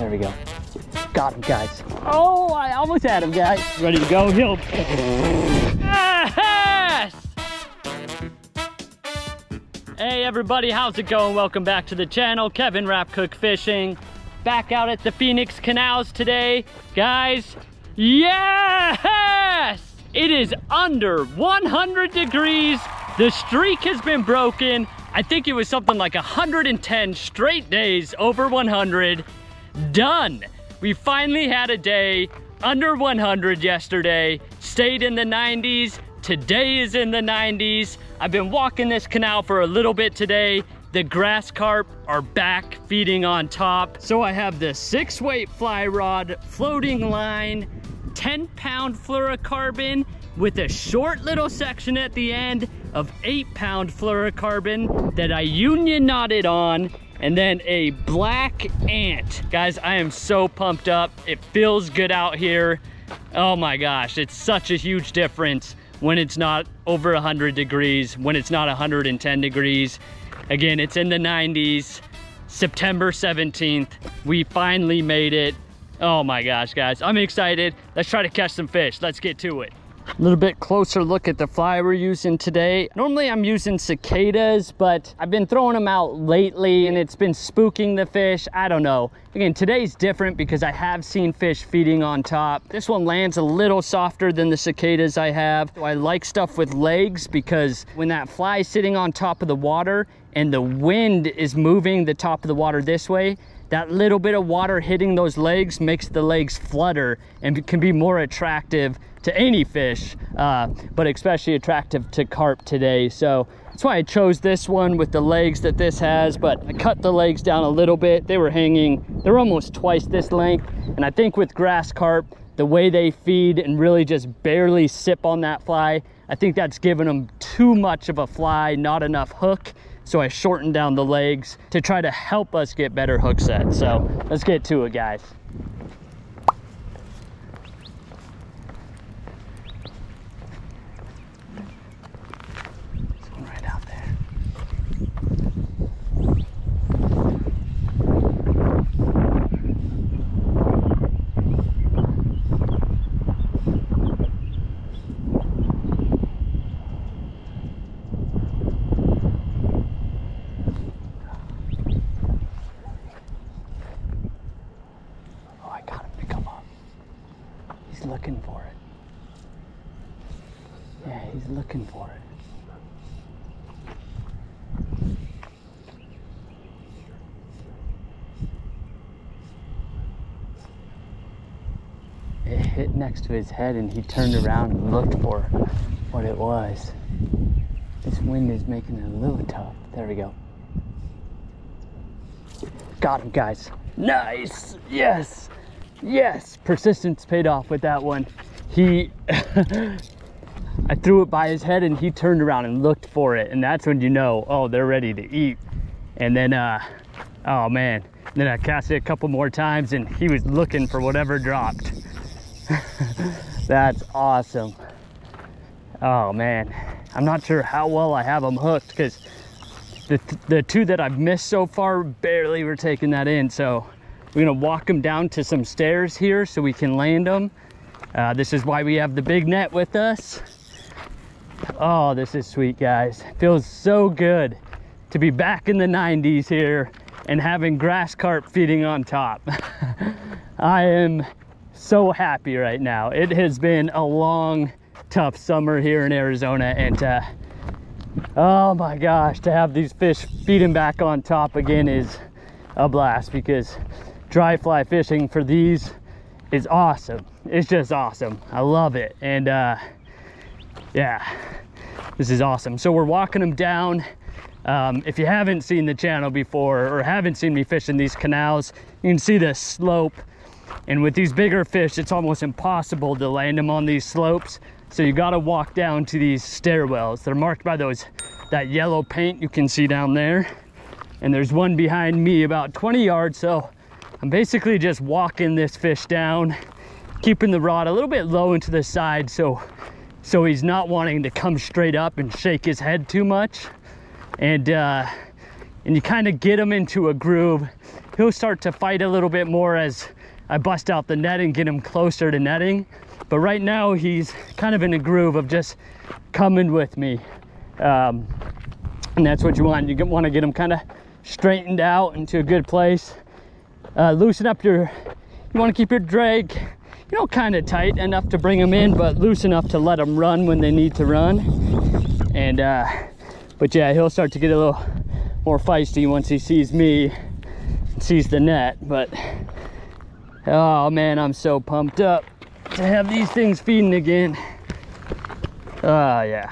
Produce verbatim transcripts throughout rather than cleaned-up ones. There we go. Got him, guys. Oh, I almost had him, guys. Ready to go? He'll... Yes! Hey, everybody. How's it going? Welcome back to the channel. Kevin Rapkoch Fishing. Back out at the Phoenix Canals today. Guys, yes! It is under one hundred degrees. The streak has been broken. I think it was something like one hundred ten straight days over one hundred. Done. We finally had a day under one hundred yesterday. Stayed in the nineties. Today is in the nineties. I've been walking this canal for a little bit today. The grass carp are back feeding on top. So I have this six weight fly rod, floating line, ten pound fluorocarbon with a short little section at the end of eight pound fluorocarbon that I union knotted on, and then a black ant. Guys, I am so pumped up. It feels good out here. Oh my gosh, it's such a huge difference when it's not over one hundred degrees, when it's not one hundred ten degrees. Again, it's in the nineties, September seventeenth. We finally made it. Oh my gosh, guys, I'm excited. Let's try to catch some fish. Let's get to it. A little bit closer look at the fly we're using today. Normally I'm using cicadas, but I've been throwing them out lately and it's been spooking the fish. I don't know. Again, today's different because I have seen fish feeding on top. This one lands a little softer than the cicadas I have. I like stuff with legs because when that fly is sitting on top of the water and the wind is moving the top of the water this way, that little bit of water hitting those legs makes the legs flutter and can be more attractive to any fish, uh, but especially attractive to carp today. So that's why I chose this one with the legs that this has, but I cut the legs down a little bit. They were hanging, they're almost twice this length. And I think with grass carp, the way they feed and really just barely sip on that fly, I think that's giving them too much of a fly, not enough hook. So I shortened down the legs to try to help us get better hook sets. So let's get to it, guys. There's one right out there. Looking for it. Yeah, he's looking for it. It hit next to his head and he turned around and looked for what it was. This wind is making it a little tough. There we go. Got him, guys. Nice. Yes. Yes, persistence paid off with that one. He, I threw it by his head and he turned around and looked for it. And that's when you know, oh, they're ready to eat. And then, uh, oh man, and then I cast it a couple more times and he was looking for whatever dropped. That's awesome. Oh man, I'm not sure how well I have them hooked because the, the two that I've missed so far barely were taking that in, so. We're gonna walk them down to some stairs here so we can land them. Uh, this is why we have the big net with us. Oh, this is sweet, guys. Feels so good to be back in the nineties here and having grass carp feeding on top. I am so happy right now. It has been a long, tough summer here in Arizona, and uh, oh my gosh, to have these fish feeding back on top again is a blast, because dry fly fishing for these is awesome. It's just awesome. I love it. And uh, yeah, this is awesome. So we're walking them down. Um, if you haven't seen the channel before or haven't seen me fishing these canals, you can see the slope. And with these bigger fish, it's almost impossible to land them on these slopes. So you got to walk down to these stairwells. They're marked by those, that yellow paint you can see down there. And there's one behind me about twenty yards. So I'm basically just walking this fish down, keeping the rod a little bit low into the side so so he's not wanting to come straight up and shake his head too much. And, uh, and you kind of get him into a groove. he'll start to fight a little bit more as I bust out the net and get him closer to netting. But right now he's kind of in a groove of just coming with me. Um, and that's what you want. You want to get him kind of straightened out into a good place. Uh, loosen up your, you want to keep your drag, you know, kind of tight enough to bring them in, but loose enough to let them run when they need to run. And, uh, but yeah, he'll start to get a little more feisty once he sees me, sees the net. But, oh man, I'm so pumped up to have these things feeding again. Oh yeah.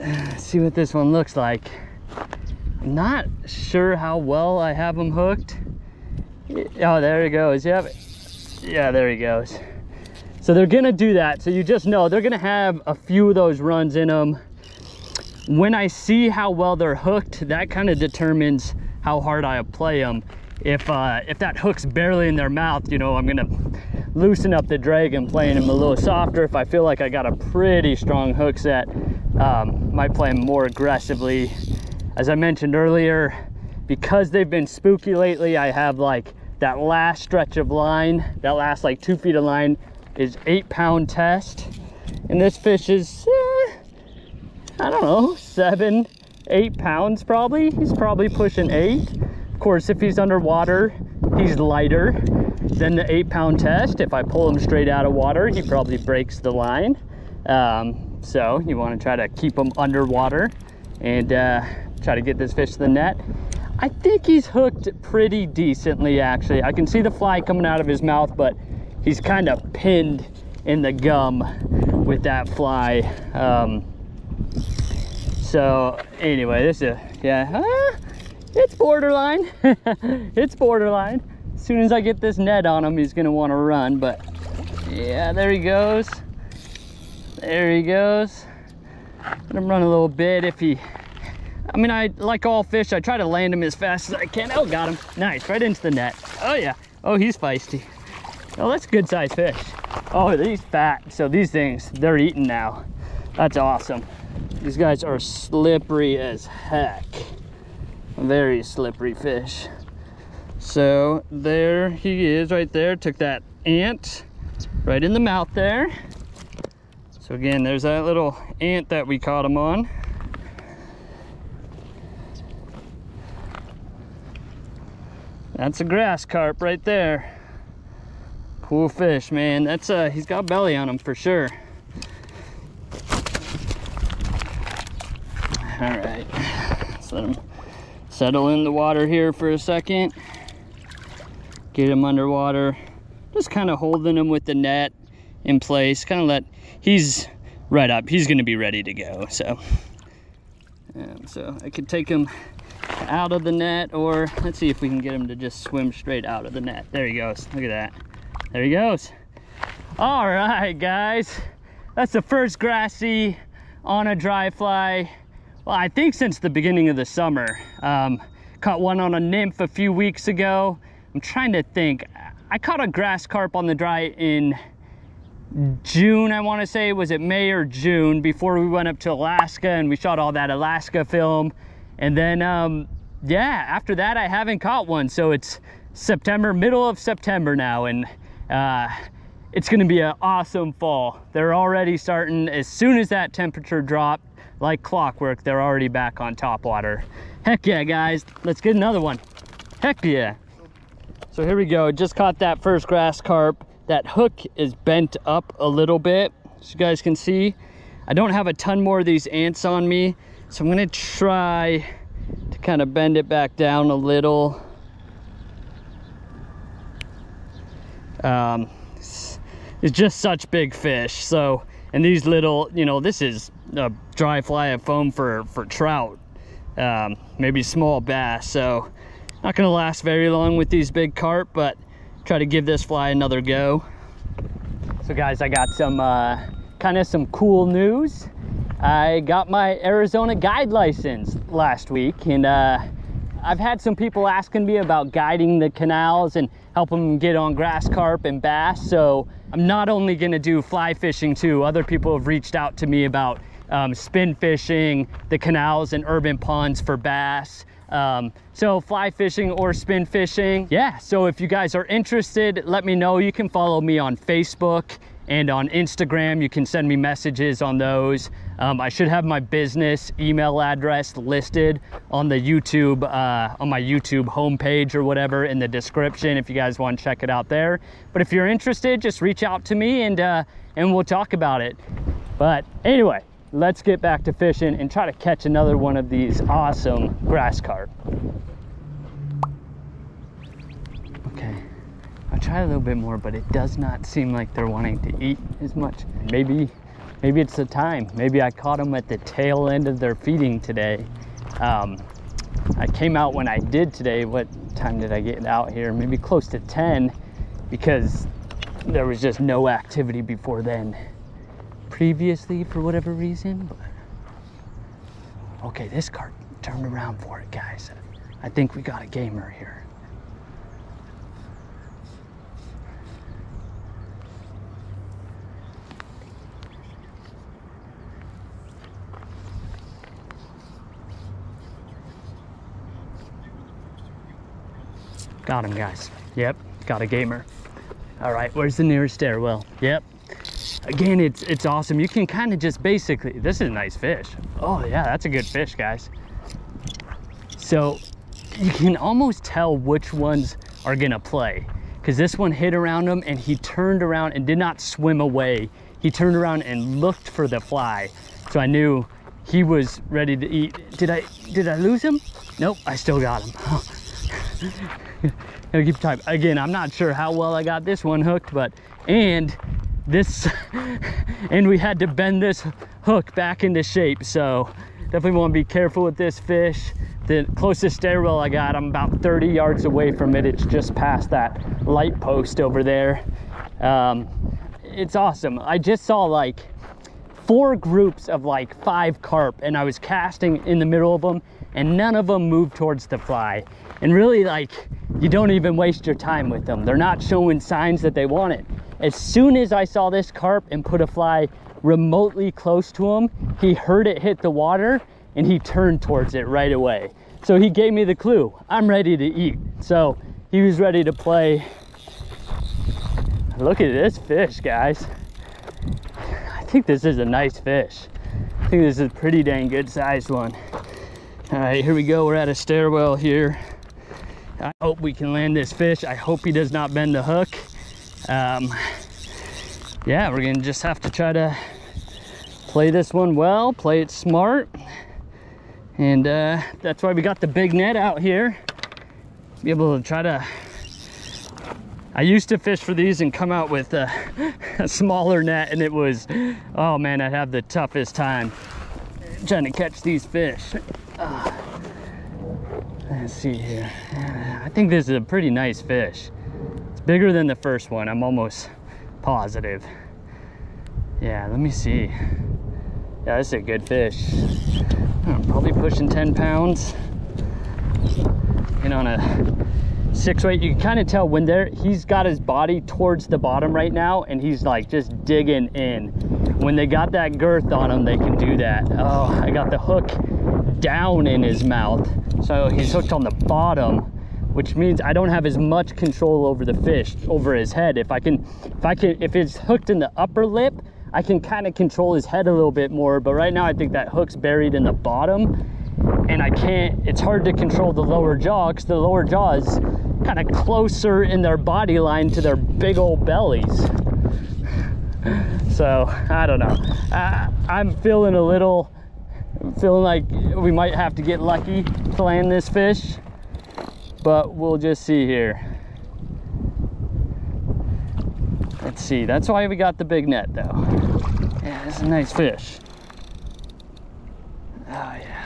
Let's see what this one looks like. I'm not sure how well I have them hooked. Oh, there he goes. Yep. Yeah, there he goes. So they're gonna do that. So you just know they're gonna have a few of those runs in them. When I see how well they're hooked, that kind of determines how hard I play them. If uh, if that hook's barely in their mouth, you know, I'm gonna loosen up the drag and playing them a little softer. If I feel like I got a pretty strong hook set, um, might play them more aggressively. As I mentioned earlier, because they've been spooky lately, I have like that last stretch of line, that last like two feet of line is eight pound test. And this fish is, eh, I don't know, seven, eight pounds probably. He's probably pushing eight. Of course, if he's underwater, he's lighter than the eight pound test. If I pull him straight out of water, he probably breaks the line. Um, so you wanna try to keep him underwater and uh, try to get this fish to the net. I think he's hooked pretty decently, actually. I can see the fly coming out of his mouth, but he's kind of pinned in the gum with that fly. Um, so anyway, this is, a, yeah, ah, it's borderline. It's borderline. As soon as I get this net on him, he's gonna wanna run, but yeah, there he goes. There he goes. Let him run a little bit if he, I mean, I like all fish, I try to land him as fast as I can. Oh, got him. Nice, right into the net. Oh, yeah. Oh, he's feisty. Oh, that's a good-sized fish. Oh, he's fat. So these things, they're eating now. That's awesome. These guys are slippery as heck. Very slippery fish. So there he is right there. Took that ant right in the mouth there. So again, there's that little ant that we caught him on. That's a grass carp right there. Cool fish, man. That's uh he's got belly on him for sure. All right, let's let him settle in the water here for a second. Get him underwater. Just kind of holding him with the net in place. Kind of let, he's right up. He's gonna be ready to go. So, um, so I could take him out of the net, or let's see if we can get him to just swim straight out of the net. There he goes. Look at that. There he goes. All right, guys, that's the first grassy on a dry fly, well, I think since the beginning of the summer. Um caught one on a nymph a few weeks ago. I'm trying to think, I caught a grass carp on the dry in June, I want to say. Was it May or June before we went up to Alaska and we shot all that Alaska film? And then, um, yeah, after that, I haven't caught one. So it's September, middle of September now, and uh, it's gonna be an awesome fall. They're already starting, as soon as that temperature dropped, like clockwork, they're already back on top water. Heck yeah, guys, let's get another one. Heck yeah. So here we go, just caught that first grass carp. That hook is bent up a little bit, as you guys can see. I don't have a ton more of these ants on me, so I'm gonna try to kind of bend it back down a little. Um, it's, it's just such big fish. So, and these little, you know, this is a dry fly of foam for, for trout, um, maybe small bass. So not gonna last very long with these big carp, but try to give this fly another go. So guys, I got some, uh, kind of some cool news. I got my Arizona guide license last week, and uh, I've had some people asking me about guiding the canals and helping them get on grass carp and bass. So I'm not only going to do fly fishing too. Other people have reached out to me about um, spin fishing, the canals and urban ponds for bass. Um, so fly fishing or spin fishing. Yeah, so if you guys are interested, let me know. You can follow me on Facebook and on Instagram. You can send me messages on those. Um, I should have my business email address listed on the YouTube, uh, on my YouTube homepage or whatever in the description if you guys want to check it out there. But if you're interested, just reach out to me and, uh, and we'll talk about it. But anyway, let's get back to fishing and try to catch another one of these awesome grass carp. Okay, I'll try a little bit more, but it does not seem like they're wanting to eat as much. Maybe, maybe it's the time. Maybe I caught them at the tail end of their feeding today. Um, I came out when I did today. What time did I get out here? Maybe close to ten, because there was just no activity before then. Previously, for whatever reason, but okay, this carp turned around for it, guys. I think we got a gamer here. Got him, guys. Yep, got a gamer. All right, where's the nearest stairwell? Yep. Again, it's it's awesome. You can kind of just basically, this is a nice fish. Oh yeah, that's a good fish, guys. So you can almost tell which ones are gonna play, because this one hit around him and he turned around and did not swim away. He turned around and looked for the fly. So I knew he was ready to eat. Did I did I lose him? Nope, I still got him. Gotta keep time. Again, I'm not sure how well I got this one hooked, but and this and we had to bend this hook back into shape, so definitely want to be careful with this fish. The closest stairwell I got, I'm about thirty yards away from it. It's just past that light post over there. Um, it's awesome. I just saw like four groups of like five carp, and I was casting in the middle of them, and none of them moved towards the fly. And really, like, you don't even waste your time with them. They're not showing signs that they want it. As soon as I saw this carp and put a fly remotely close to him, he heard it hit the water and he turned towards it right away. So he gave me the clue, I'm ready to eat. So he was ready to play. Look at this fish, guys. I think this is a nice fish. I think this is a pretty dang good sized one. All right, here we go. We're at a stairwell here. I hope we can land this fish. I hope he does not bend the hook. Um, yeah, we're gonna just have to try to play this one well, play it smart, and uh, that's why we got the big net out here. Be able to try to. I used to fish for these and come out with a, a smaller net, and it was, oh man, I'd have the toughest time trying to catch these fish. Uh, let's see here. I think this is a pretty nice fish. Bigger than the first one, I'm almost positive. Yeah, let me see. Yeah, this is a good fish. I'm probably pushing ten pounds. And on a six weight, you can kind of tell when there, he's got his body towards the bottom right now, and he's like just digging in. When they got that girth on him, they can do that. Oh, I got the hook down in his mouth. So he's hooked on the bottom, which means I don't have as much control over the fish, over his head. If I can, if I can, if it's hooked in the upper lip, I can kind of control his head a little bit more. But right now I think that hook's buried in the bottom, and I can't, it's hard to control the lower jaw, because the lower jaw is kind of closer in their body line to their big old bellies. So I don't know. I, I'm feeling a little, feeling like we might have to get lucky to land this fish. But we'll just see here. Let's see. That's why we got the big net, though. Yeah, this is a nice fish. Oh, yeah.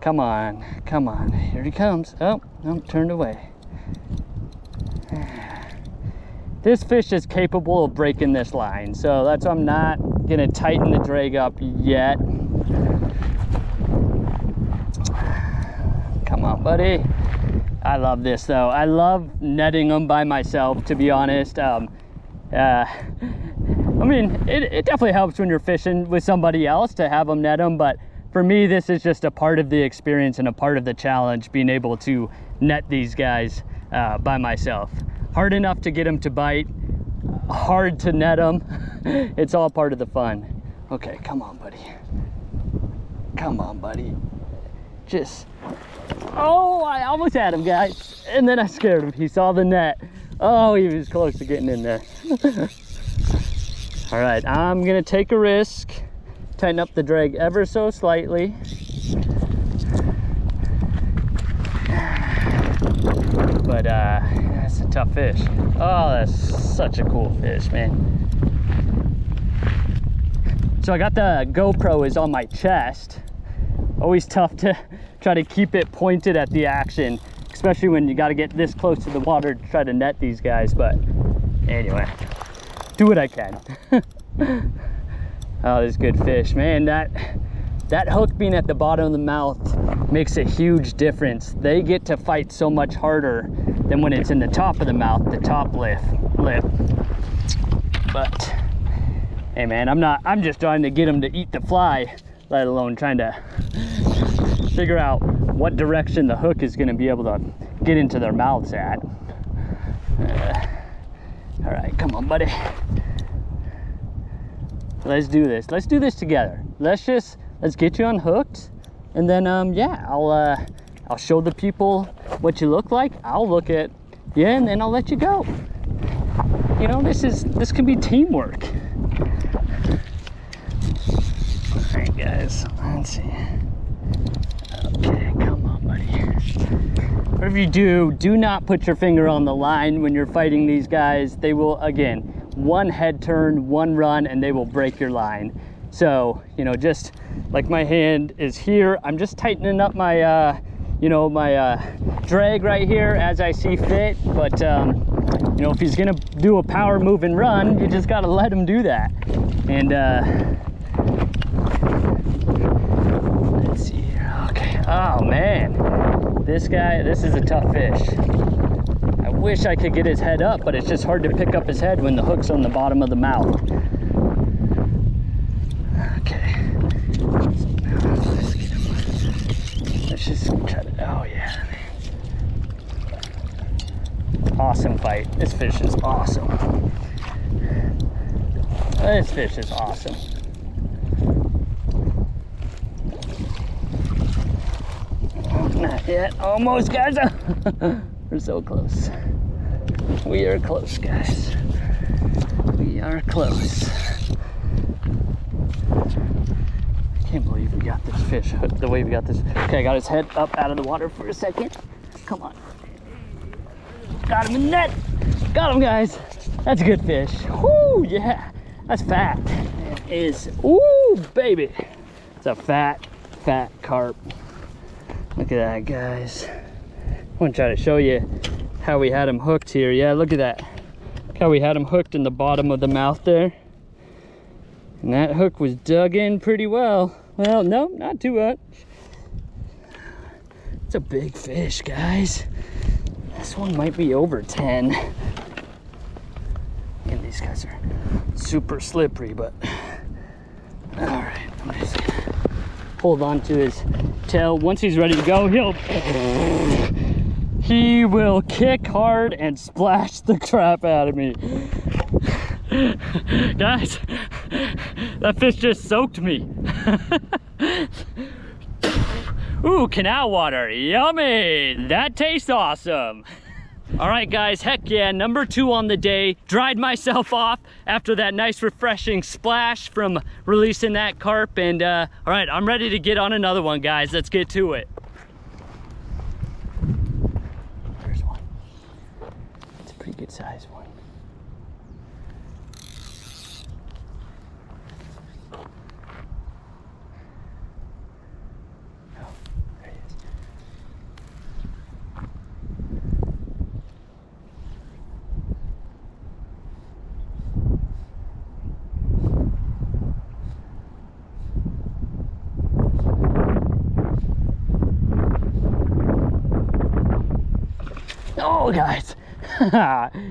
Come on. Come on. Here he comes. Oh, no, turned away. This fish is capable of breaking this line, so that's why I'm not going to tighten the drag up yet. Come on, buddy. I love this, though. I love netting them by myself, to be honest. Um, uh, I mean, it, it definitely helps when you're fishing with somebody else to have them net them, but for me, this is just a part of the experience and a part of the challenge, being able to net these guys uh, by myself. Hard enough to get them to bite, hard to net them. It's all part of the fun. Okay, come on, buddy. Come on, buddy. Just, oh, I almost had him, guys. And then I scared him. He saw the net. Oh, he was close to getting in there. All right, I'm gonna take a risk. Tighten up the drag ever so slightly. But uh, that's a tough fish. Oh, that's such a cool fish, man. So I got the GoPro is on my chest. Always tough to try to keep it pointed at the action, especially when you got to get this close to the water to try to net these guys. But anyway, do what I can. Oh, this is good fish, man. That that hook being at the bottom of the mouth makes a huge difference. They get to fight so much harder than when it's in the top of the mouth, the top lip. lip. But hey, man, I'm not. I'm just trying to get them to eat the fly, let alone trying to figure out what direction the hook is going to be able to get into their mouths at. Uh, all right, come on, buddy. Let's do this. Let's do this together. Let's just let's get you unhooked, and then um, yeah, I'll uh, I'll show the people what you look like. I'll look at you, and then I'll let you go. You know, this is this can be teamwork. Alright guys, let's see. Okay, come on buddy. Whatever you do, do not put your finger on the line when you're fighting these guys. They will, again, one head turn, one run, and they will break your line. So, you know, just like my hand is here, I'm just tightening up my, uh, you know, my uh, drag right here as I see fit. But, um, you know, if he's gonna do a power move and run, you just gotta let him do that. And, uh, let's see here. Okay. Oh man, this guy, this is a tough fish. I wish I could get his head up, but it's just hard to pick up his head when the hook's on the bottom of the mouth. Okay. Let's get him. Let's just try to. Oh yeah. Awesome fight. This fish is awesome. This fish is awesome. Not yet. Almost, guys. We're so close. We are close, guys. We are close. I can't believe we got this fish hooked the way we got this. Okay, I got his head up out of the water for a second. Come on. Got him in the net. Got him, guys. That's a good fish. Woo, yeah. That's fat. It is. Ooh, baby. It's a fat, fat carp. Look at that, guys. I'm gonna try to show you how we had him hooked here. Yeah, look at that. Look how we had him hooked in the bottom of the mouth there. And that hook was dug in pretty well. Well, no, not too much. It's a big fish, guys. This one might be over ten. And these guys are super slippery, but all right, I'm just gonna hold on to his tail. Once he's ready to go, he'll he will kick hard and splash the crap out of me. Guys, that fish just soaked me. Ooh, canal water, yummy! That tastes awesome! All right guys, heck yeah, number two on the day. Dried myself off after that nice refreshing splash from releasing that carp, and uh, all right, I'm ready to get on another one, guys. Let's get to it. There's one. It's a pretty good sized one. Oh, guys,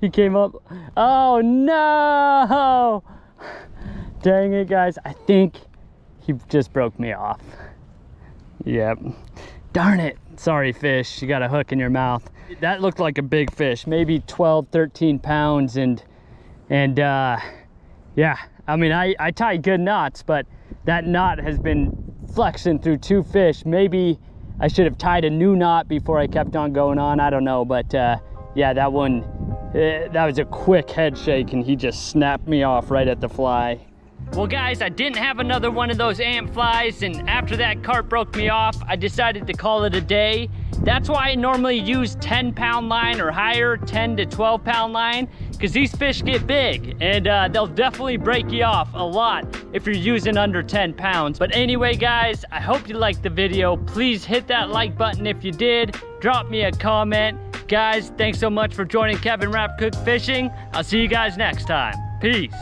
he came up. Oh, no. Dang it, guys. I think he just broke me off. Yep. Darn it. Sorry, fish. You got a hook in your mouth. That looked like a big fish, maybe twelve, thirteen pounds. And, and uh, yeah, I mean, I, I tie good knots, but that knot has been flexing through two fish. Maybe I should have tied a new knot before I kept on going on. I don't know, but uh, yeah, that one, uh, that was a quick head shake and he just snapped me off right at the fly. Well guys, I didn't have another one of those amp flies, and after that carp broke me off, I decided to call it a day. That's why I normally use ten pound line or higher, ten to twelve pound line, because these fish get big and uh, they'll definitely break you off a lot if you're using under ten pounds. But anyway guys, I hope you liked the video. Please hit that like button if you did. Drop me a comment. Guys, thanks so much for joining Kevin Rapkoch Fishing. I'll see you guys next time. Peace.